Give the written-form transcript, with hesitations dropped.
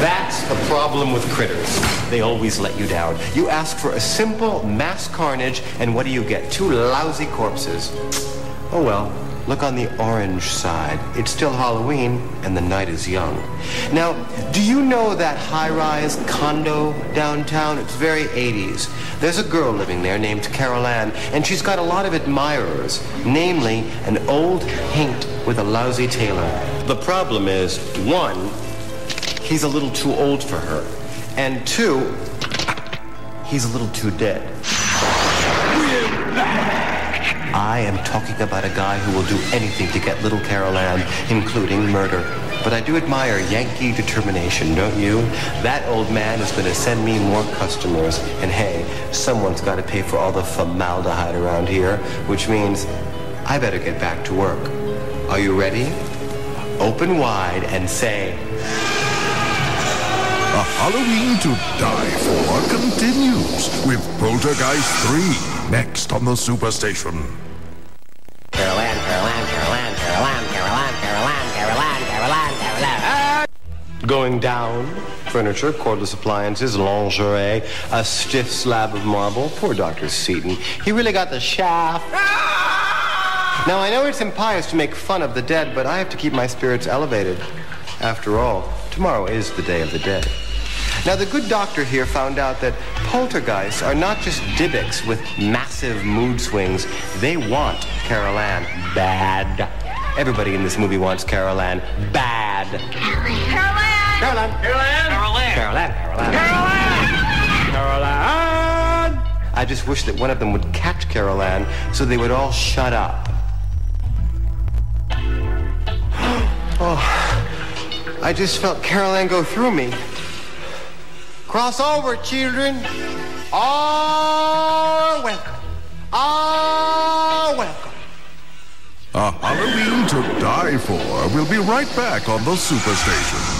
That's the problem with critters. They always let you down. You ask for a simple mass carnage, and what do you get? Two lousy corpses. Oh well, look on the orange side. It's still Halloween, and the night is young. Now, do you know that high-rise condo downtown? It's very 80s. There's a girl living there named Carol-Anne, and she's got a lot of admirers, namely an old hink with a lousy tailor. The problem is, one, he's a little too old for her, and two, he's a little too dead. I am talking about a guy who will do anything to get little Carol-Anne, including murder. But I do admire Yankee determination, don't you? That old man is going to send me more customers. And hey, someone's got to pay for all the formaldehyde around here, which means I better get back to work. Are you ready? Open wide and say... A Halloween to Die For continues with Poltergeist 3, next on the Superstation. Carol-Anne, Carol-Anne, Carol-Anne, Carol-Anne, Carol-Anne, Carol-Anne, Carol-Anne, Carol-Anne, Carol-Anne, going down, furniture, cordless appliances, lingerie, a stiff slab of marble. Poor Dr. Seaton. He really got the shaft. Now, I know it's impious to make fun of the dead, but I have to keep my spirits elevated. After all, tomorrow is the Day of the Dead. Now, the good doctor here found out that poltergeists are not just dibbicks with massive mood swings. They want Carol-Anne bad. Everybody in this movie wants Carol-Anne bad. Carol-Anne! Carol-Anne! Carol-Anne! Carol-Anne! Carol-Anne! Carol-Anne! I just wish that one of them would catch Carol-Anne so they would all shut up. Oh... I just felt Carol-Anne go through me. Cross over, children. All welcome. All welcome. A Halloween to Die For will be right back on the Superstation.